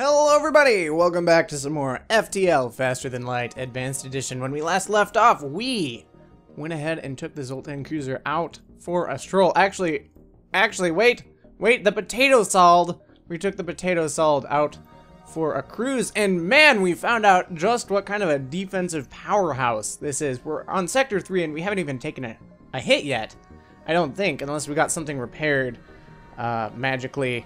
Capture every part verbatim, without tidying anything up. Hello everybody! Welcome back to some more F T L Faster Than Light Advanced Edition. When we last left off, we went ahead and took the Zoltan Cruiser out for a stroll. Actually, actually, wait, wait, the potato salad. We took the potato salad out for a cruise, and man, we found out just what kind of a defensive powerhouse this is. We're on Sector three and we haven't even taken a, a hit yet, I don't think, unless we got something repaired uh, magically.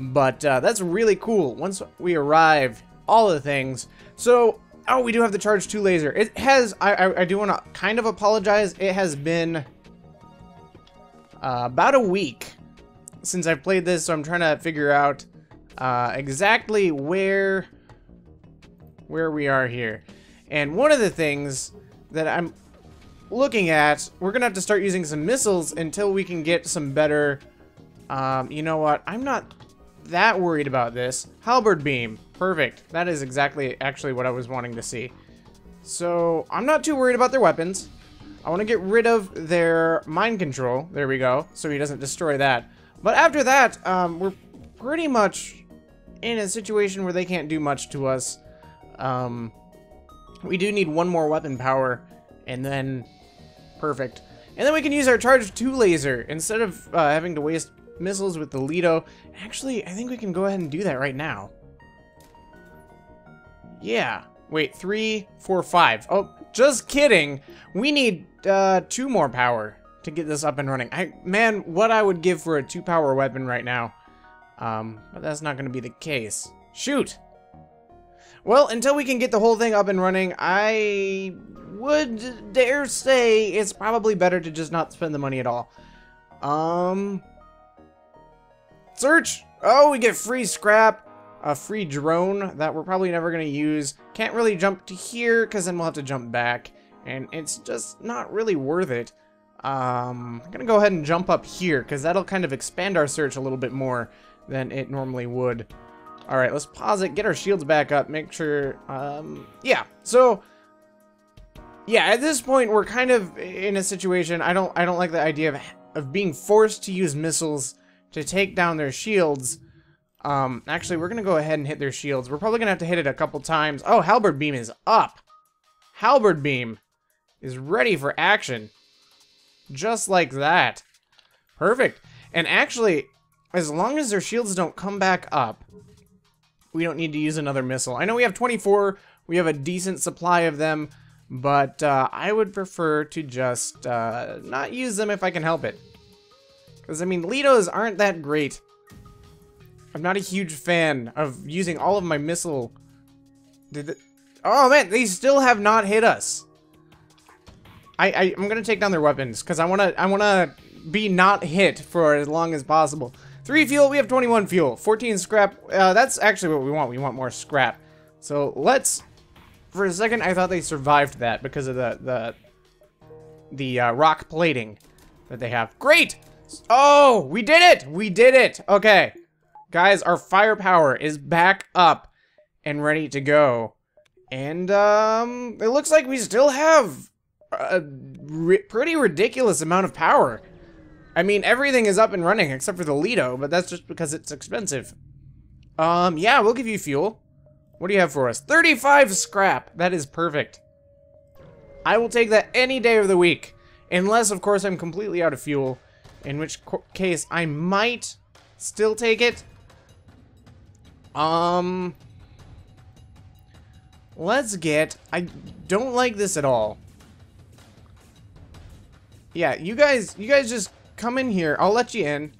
But uh, that's really cool. Once we arrive, all the things. So, oh, we do have the Charge two laser. It has, I, I, I do want to kind of apologize. It has been uh, about a week since I've played this. So I'm trying to figure out uh, exactly where, where we are here. And one of the things that I'm looking at, we're going to have to start using some missiles until we can get some better. Um, you know what? I'm not that worried about this. Halberd beam. Perfect. That is exactly actually what I was wanting to see. So I'm not too worried about their weapons. I want to get rid of their mind control. There we go. So he doesn't destroy that. But after that, um, we're pretty much in a situation where they can't do much to us. Um, we do need one more weapon power and then perfect. And then we can use our Charge two laser instead of uh, having to waste missiles with the Lido. Actually, I think we can go ahead and do that right now. Yeah. Wait, three, four, five. Oh, just kidding. We need uh, two more power to get this up and running. I, man, what I would give for a two-power weapon right now. Um, but that's not going to be the case. Shoot. Well, until we can get the whole thing up and running, I would dare say it's probably better to just not spend the money at all. Um... Search! Oh, we get free scrap, a free drone that we're probably never going to use. Can't really jump to here because then we'll have to jump back, and it's just not really worth it. Um, I'm going to go ahead and jump up here because that'll kind of expand our search a little bit more than it normally would. Alright, let's pause it, get our shields back up, make sure, um, yeah, so, yeah, at this point we're kind of in a situation, I don't, I don't like the idea of, of being forced to use missiles to take down their shields. Um, actually, we're going to go ahead and hit their shields. We're probably going to have to hit it a couple times. Oh, halberd beam is up. Halberd beam is ready for action. Just like that. Perfect. And actually, as long as their shields don't come back up, we don't need to use another missile. I know we have twenty-four. We have a decent supply of them. But uh, I would prefer to just uh, not use them if I can help it. Because, I mean, Lidos aren't that great. I'm not a huge fan of using all of my missile. Did it... Oh, man, they still have not hit us. I, I, I'm going to take down their weapons, because I want to I want to be not hit for as long as possible. Three fuel, we have twenty-one fuel. fourteen scrap, uh, that's actually what we want. We want more scrap. So, let's... For a second, I thought they survived that because of the, the, the uh, rock plating that they have. Great! Oh, we did it! We did it! Okay. Guys, our firepower is back up and ready to go. And, um, it looks like we still have a ri- pretty ridiculous amount of power. I mean, everything is up and running except for the Lido, but that's just because it's expensive. Um, yeah, we'll give you fuel. What do you have for us? thirty-five scrap! That is perfect. I will take that any day of the week. Unless, of course, I'm completely out of fuel. In which case, I might still take it. Um, let's get... I don't like this at all. Yeah, you guys, you guys just come in here. I'll let you in.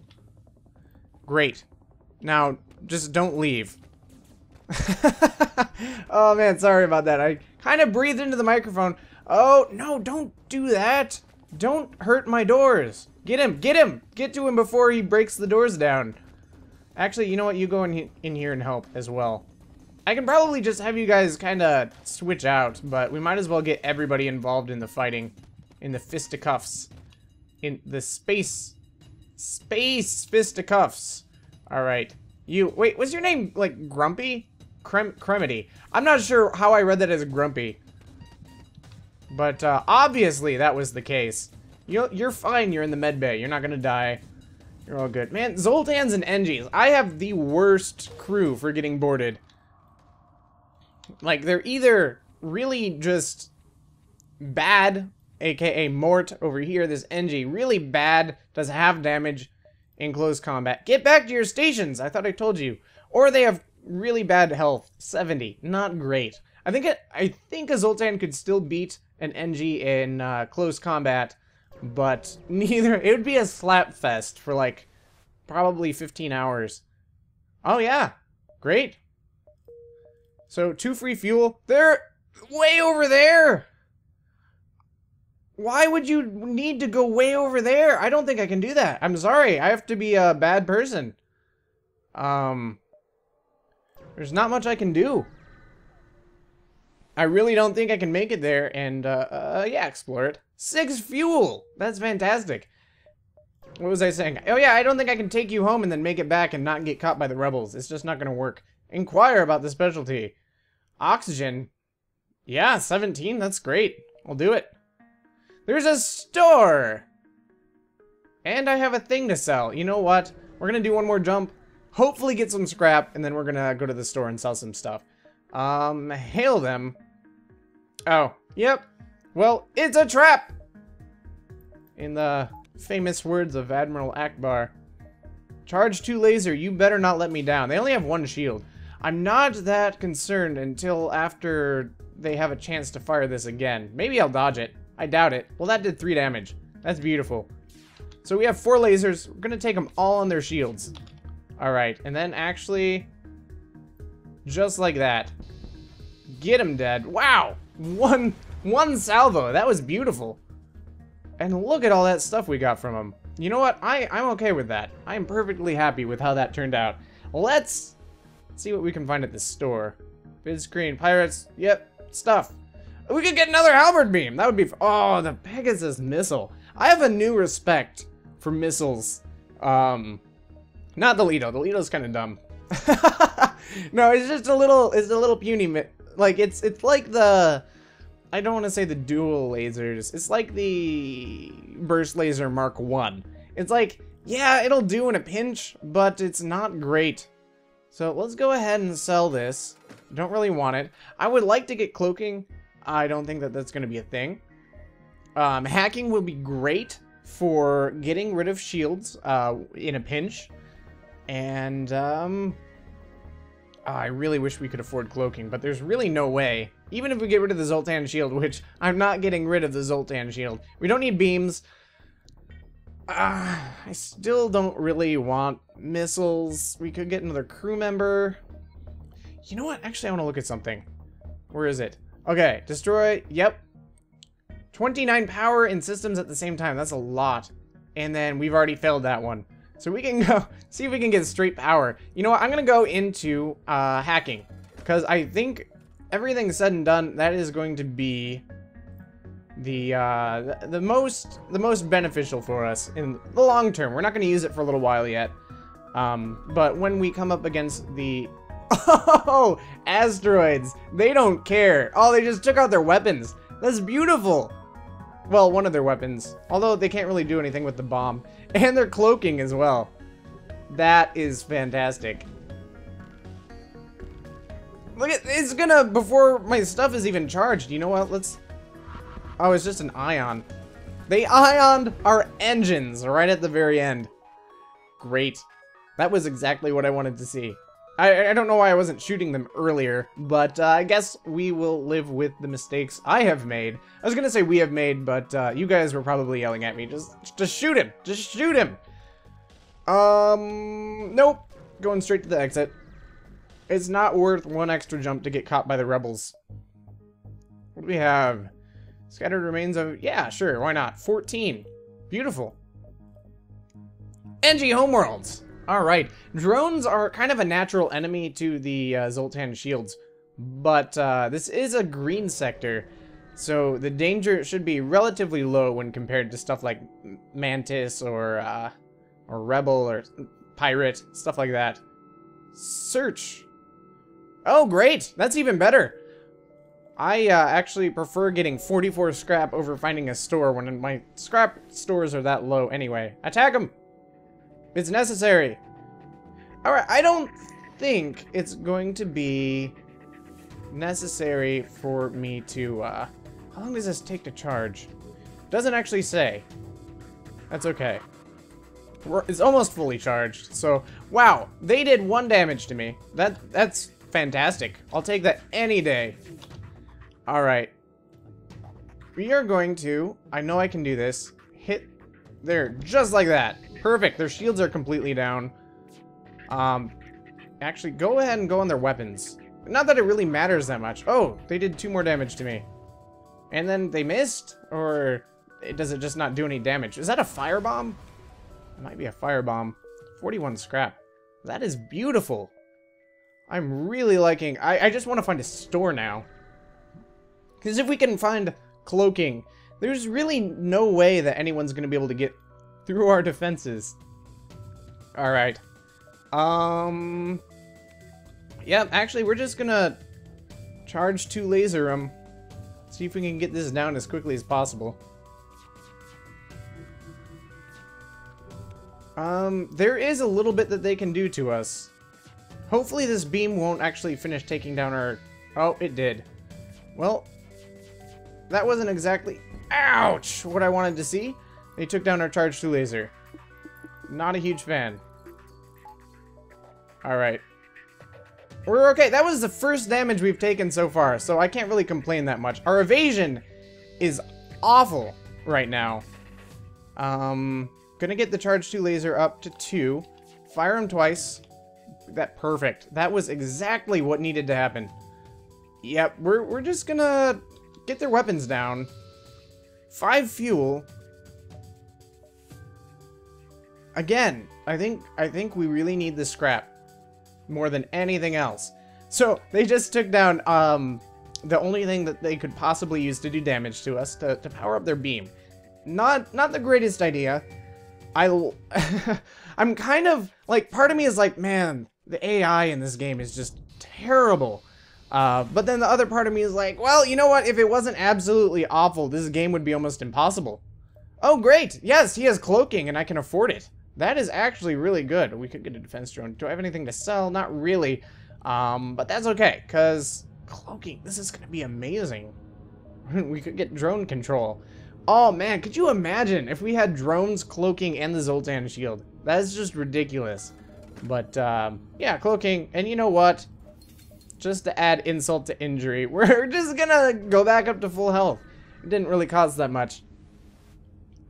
Great. Now, just don't leave. Oh, man, sorry about that. I kind of breathed into the microphone. Oh, no, don't do that. Don't hurt my doors. Get him! Get him! Get to him before he breaks the doors down. Actually, you know what? You go in, in here and help as well. I can probably just have you guys kind of switch out, but we might as well get everybody involved in the fighting. In the fisticuffs. In the space... Space fisticuffs. Alright. You... Wait, was your name, like, Grumpy? Crem Cremity. I'm not sure how I read that as Grumpy. But, uh, obviously that was the case. You're, you're fine, you're in the med bay, you're not gonna die. You're all good. Man, Zoltans and N Gs. I have the worst crew for getting boarded. Like, they're either really just bad, aka Mort over here, this N G, really bad, does half damage in close combat. Get back to your stations! I thought I told you. Or they have really bad health, seventy, not great. I think a, I think a Zoltan could still beat an N G in uh, close combat, but neither. It would be a slap fest for like probably fifteen hours. Oh yeah, great. So two free fuel. They're way over there. Why would you need to go way over there? I don't think I can do that. I'm sorry. I have to be a bad person. Um, there's not much I can do. I really don't think I can make it there and, uh, uh, yeah, explore it. Six fuel! That's fantastic. What was I saying? Oh, yeah, I don't think I can take you home and then make it back and not get caught by the rebels. It's just not gonna work. Inquire about the specialty. Oxygen. Yeah, seventeen, that's great. I'll do it. There's a store! And I have a thing to sell. You know what? We're gonna do one more jump, hopefully get some scrap, and then we're gonna go to the store and sell some stuff. Um, hail them. Oh, yep. Well, it's a trap! In the famous words of Admiral Akbar. Charge two laser, you better not let me down. They only have one shield. I'm not that concerned until after they have a chance to fire this again. Maybe I'll dodge it. I doubt it. Well, that did three damage. That's beautiful. So we have four lasers. We're gonna take them all on their shields. Alright, and then actually... just like that. Get him dead. Wow! One one salvo. That was beautiful. And look at all that stuff we got from him. You know what? I, I'm okay with that. I'm perfectly happy with how that turned out. Let's see what we can find at this store. Bid screen. Pirates. Yep. Stuff. We could get another halberd beam. That would be... oh, the Pegasus missile. I have a new respect for missiles. Um, not the Lido. The Lido's kind of dumb. No, it's just a little, it's a little puny, mi like, it's, it's like the, I don't want to say the dual lasers, it's like the Burst Laser Mark one. It's like, yeah, it'll do in a pinch, but it's not great. So let's go ahead and sell this. Don't really want it. I would like to get cloaking. I don't think that that's going to be a thing. Um, hacking would be great for getting rid of shields, uh, in a pinch. And, um... oh, I really wish we could afford cloaking, but there's really no way. Even if we get rid of the Zoltan shield, which I'm not getting rid of the Zoltan shield. We don't need beams. Uh, I still don't really want missiles. We could get another crew member. You know what? Actually, I want to look at something. Where is it? Okay, destroy. Yep. twenty-nine power in systems at the same time. That's a lot. And then we've already failed that one. So we can go, see if we can get straight power. You know what, I'm gonna go into uh, hacking. Because I think everything said and done, that is going to be the, uh, the, the most the most beneficial for us in the long term. We're not gonna use it for a little while yet. Um, but when we come up against the... oh, asteroids, they don't care. Oh, they just took out their weapons. That's beautiful. Well, one of their weapons. Although they can't really do anything with the bomb. And they're cloaking as well. That is fantastic. Look at, it's gonna, before my stuff is even charged, you know what, let's... oh, it's just an ion. They ioned our engines right at the very end. Great. That was exactly what I wanted to see. I, I don't know why I wasn't shooting them earlier, but uh, I guess we will live with the mistakes I have made. I was gonna say we have made, but uh, you guys were probably yelling at me. Just, just shoot him. Just shoot him. Um, nope. Going straight to the exit. It's not worth one extra jump to get caught by the rebels. What do we have? Scattered remains of... yeah, sure. Why not? fourteen. Beautiful. N G Homeworlds. Alright, drones are kind of a natural enemy to the uh, Zoltan shields, but uh, this is a green sector, so the danger should be relatively low when compared to stuff like Mantis or, uh, or Rebel or Pirate, stuff like that. Search! Oh great, that's even better! I uh, actually prefer getting forty-four scrap over finding a store when my scrap stores are that low anyway. Attack them! It's necessary. Alright, I don't think it's going to be necessary for me to, uh... how long does this take to charge? Doesn't actually say. That's okay. We're, it's almost fully charged, so... Wow, they did one damage to me. That That's fantastic. I'll take that any day. Alright. We are going to... I know I can do this. Hit there, just like that. Perfect, their shields are completely down. Um, actually, go ahead and go on their weapons. Not that it really matters that much. Oh, they did two more damage to me. And then they missed? Or does it just not do any damage? Is that a firebomb? It might be a firebomb. forty-one scrap. That is beautiful. I'm really liking... I, I just want to find a store now. Because if we can find cloaking, there's really no way that anyone's going to be able to get through our defenses. Alright. Um... Yeah, actually, we're just gonna charge two laser them. See if we can get this down as quickly as possible. Um, there is a little bit that they can do to us. Hopefully this beam won't actually finish taking down our... Oh, it did. Well, that wasn't exactly... Ouch! What I wanted to see. They took down our charge two laser. Not a huge fan. Alright. We're okay. That was the first damage we've taken so far, so I can't really complain that much. Our evasion is awful right now. Um, gonna get the charge two laser up to two. Fire him twice. That perfect. That was exactly what needed to happen. Yep, we're, we're just gonna get their weapons down. Five fuel. Again, I think, I think we really need this scrap. More than anything else. So they just took down um, the only thing that they could possibly use to do damage to us to, to power up their beam. Not not the greatest idea. I I'm kind of like, part of me is like, man, the A I in this game is just terrible. Uh, but then the other part of me is like, well, you know what? If it wasn't absolutely awful, this game would be almost impossible. Oh great! Yes, he has cloaking, and I can afford it. That is actually really good. We could get a defense drone. Do I have anything to sell? Not really. Um, but that's okay, because cloaking, this is going to be amazing. We could get drone control. Oh, man, could you imagine if we had drones, cloaking, and the Zoltan shield? That is just ridiculous. But, um, yeah, cloaking. And you know what? Just to add insult to injury, we're just going to go back up to full health. It didn't really cost that much.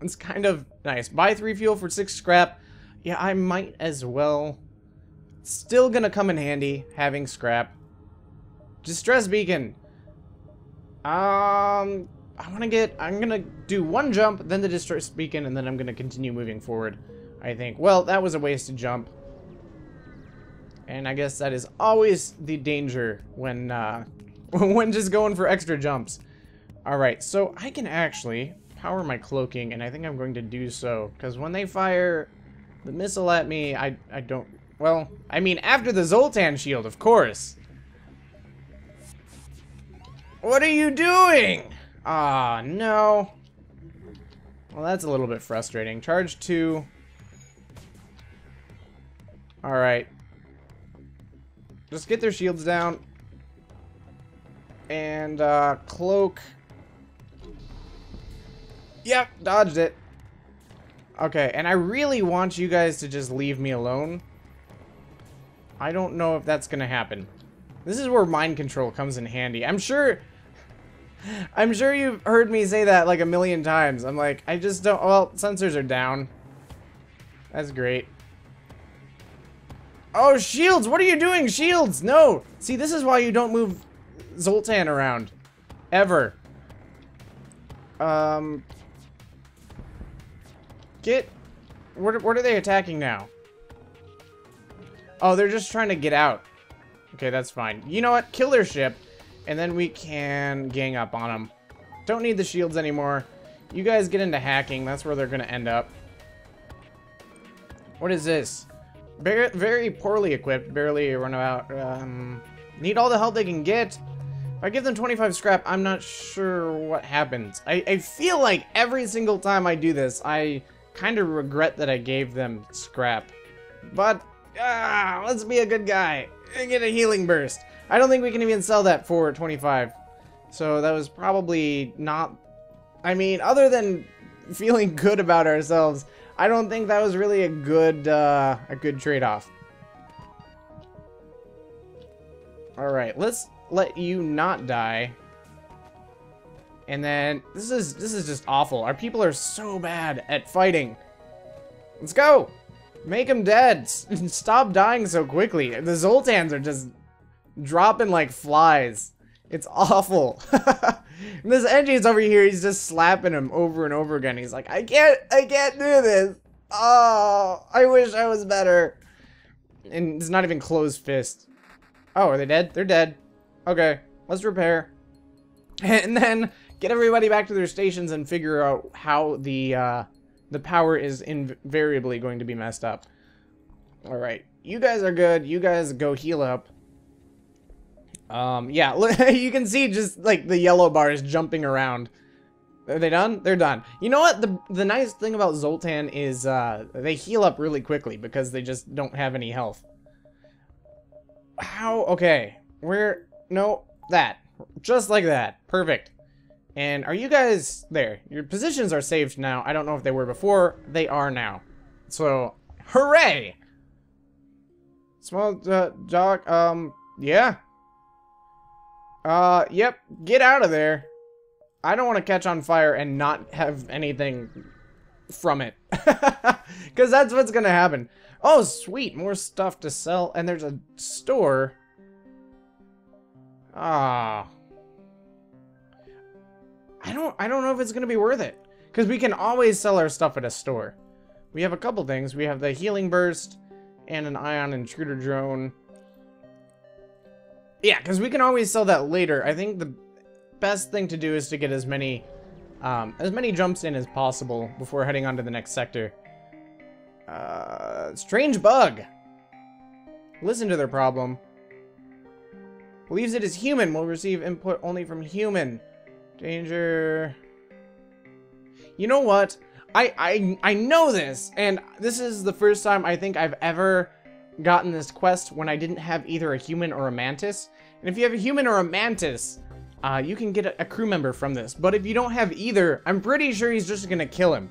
It's kind of nice. Buy three fuel for six scrap. Yeah, I might as well. Still gonna come in handy, having scrap. Distress beacon. Um, I wanna get, I'm gonna do one jump, then the distress beacon, and then I'm gonna continue moving forward, I think. Well, that was a wasted jump. And I guess that is always the danger when, uh, when just going for extra jumps. Alright, so I can actually... power my cloaking, and I think I'm going to do so, because when they fire the missile at me, I, I don't, well, I mean, after the Zoltan shield, of course. What are you doing? Ah, no. Well, that's a little bit frustrating. Charge two. Alright. Just get their shields down. And, uh, cloak... Yep, dodged it. Okay, and I really want you guys to just leave me alone. I don't know if that's gonna happen. This is where mind control comes in handy. I'm sure... I'm sure you've heard me say that like a million times. I'm like, I just don't... Well, sensors are down. That's great. Oh, shields! What are you doing, shields? No! See, this is why you don't move Zoltan around. Ever. Um... Get... What, what are they attacking now? Oh, they're just trying to get out. Okay, that's fine. You know what? Kill their ship, and then we can gang up on them. Don't need the shields anymore. You guys get into hacking. That's where they're going to end up. What is this? Very, very poorly equipped. Barely run about. Um, need all the help they can get. If I give them twenty-five scrap, I'm not sure what happens. I, I feel like every single time I do this, I... kind of regret that I gave them scrap. But, ah, let's be a good guy and get a healing burst. I don't think we can even sell that for twenty-five. So that was probably not... I mean, other than feeling good about ourselves, I don't think that was really a good, uh, a good trade-off. Alright, let's let you not die. And then, this is, this is just awful. Our people are so bad at fighting. Let's go! Make them dead! S stop dying so quickly. The Zoltans are just dropping like flies. It's awful. And this N G's over here, he's just slapping him over and over again. He's like, I can't, I can't do this. Oh, I wish I was better. And it's not even closed fist. Oh, are they dead? They're dead. Okay, let's repair. And then get everybody back to their stations and figure out how the uh, the power is invariably going to be messed up. Alright, you guys are good. You guys go heal up. Um, yeah, you can see just, like, the yellow bars jumping around. Are they done? They're done. You know what? The, the nice thing about Zoltan is uh, they heal up really quickly because they just don't have any health. How? Okay. Where? No. That. Just like that. Perfect. And are you guys there? Your positions are saved now. I don't know if they were before. They are now. So, hooray! Small uh, dog, um, yeah. Uh, yep. Get out of there. I don't want to catch on fire and not have anything from it. Because that's what's going to happen. Oh, sweet. More stuff to sell. And there's a store. Ah. I don't, I don't know if it's going to be worth it. Because we can always sell our stuff at a store. We have a couple things. We have the healing burst and an ion intruder drone. Yeah, because we can always sell that later. I think the best thing to do is to get as many um, as many jumps in as possible before heading on to the next sector. Uh, strange bug. Listen to their problem. Believes it is human. Will receive input only from human. Danger. You know what? I, I, I know this, and this is the first time I think I've ever... gotten this quest when I didn't have either a human or a mantis. And if you have a human or a mantis, uh, you can get a, a crew member from this. But if you don't have either, I'm pretty sure he's just gonna kill him.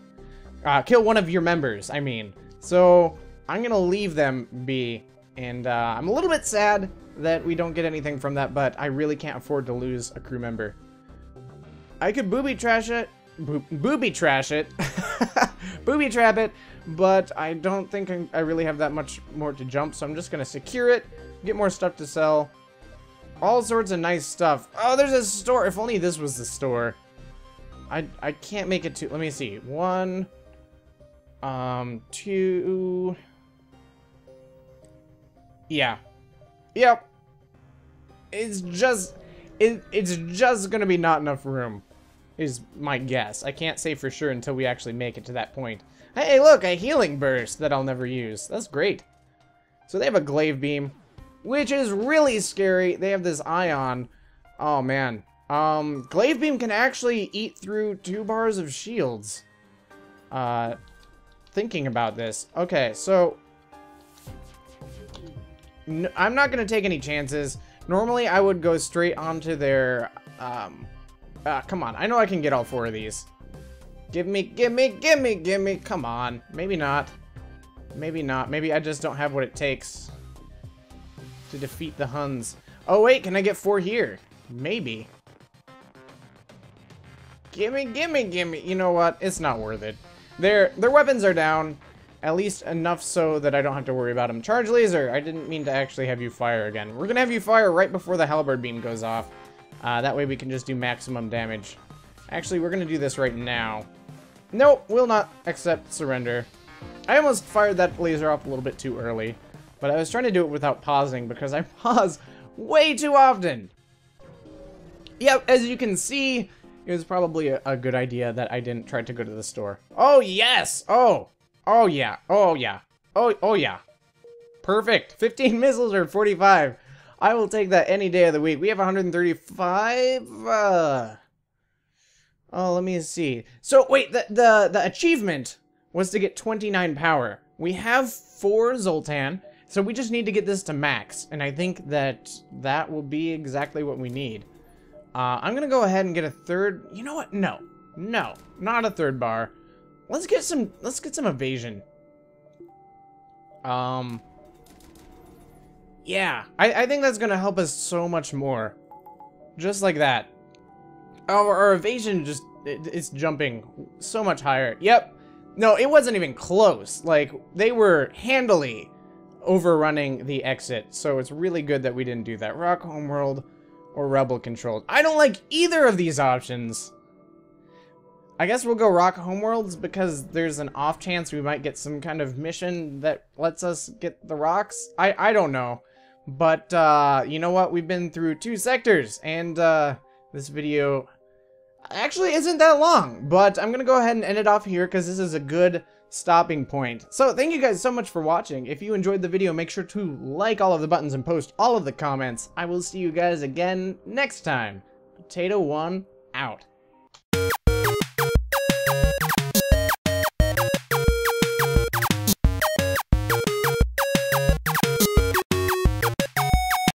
Uh, kill one of your members, I mean. So, I'm gonna leave them be. And uh, I'm a little bit sad that we don't get anything from that, but I really can't afford to lose a crew member. I could booby trash it. Bo booby trash it. Booby trap it. But I don't think I really have that much more to jump, so I'm just going to secure it, get more stuff to sell. All sorts of nice stuff. Oh, there's a store. If only this was the store. I, I can't make it to... Let me see. One. Um, two. Yeah. Yep. It's just... It, it's just going to be not enough room, is my guess. I can't say for sure until we actually make it to that point. Hey, look, a healing burst that I'll never use. That's great. So they have a glaive beam, which is really scary. They have this ion. Oh, man. Um, glaive beam can actually eat through two bars of shields. Uh, thinking about this. Okay, so... N- I'm not going to take any chances. Normally, I would go straight onto their... Um, ah, come on. I know I can get all four of these. Give me, give me, give me, give me. Come on. Maybe not. Maybe not. Maybe I just don't have what it takes to defeat the Huns. Oh, wait. Can I get four here? Maybe. Give me, give me, give me. You know what? It's not worth it. Their, their weapons are down. At least enough so that I don't have to worry about them. Charge laser. I didn't mean to actually have you fire again. We're going to have you fire right before the halberd beam goes off. Uh, that way we can just do maximum damage. Actually, we're going to do this right now. Nope, we'll not accept surrender. I almost fired that laser off a little bit too early, but I was trying to do it without pausing because I pause way too often. Yep, as you can see, it was probably a, a good idea that I didn't try to go to the store. Oh, yes! Oh! Oh, yeah. Oh, yeah. Oh, oh, yeah. Perfect. fifteen missiles or forty-five. I will take that any day of the week. We have one hundred thirty-five. Uh... Oh, let me see. So, wait, the, the, the achievement was to get twenty-nine power. We have four Zoltan, so we just need to get this to max, and I think that that will be exactly what we need. Uh, I'm gonna go ahead and get a third. You know what? No, no, not a third bar. Let's get some. Let's get some evasion. Um. Yeah, I, I think that's gonna help us so much more. Just like that. Our, our evasion just it, it's jumping so much higher. Yep. No, it wasn't even close. Like, they were handily overrunning the exit, so it's really good that we didn't do that. Rock Homeworld or Rebel Controlled. I don't like either of these options. I guess we'll go Rock Homeworlds because there's an off chance we might get some kind of mission that lets us get the rocks. I, I don't know. But, uh, you know what? We've been through two sectors, and uh, this video actually isn't that long, but I'm gonna go ahead and end it off here because this is a good stopping point. So thank you guys so much for watching. If you enjoyed the video, make sure to like all of the buttons and post all of the comments. I will see you guys again next time. Potato One out.